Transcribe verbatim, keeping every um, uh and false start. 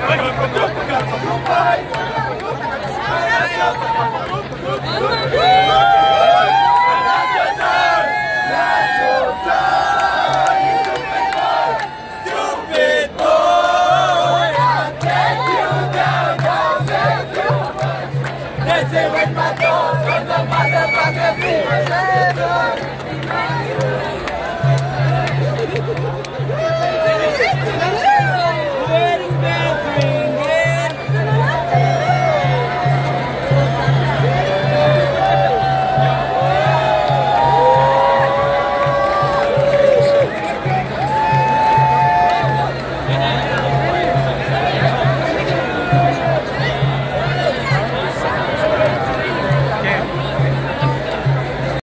Hey,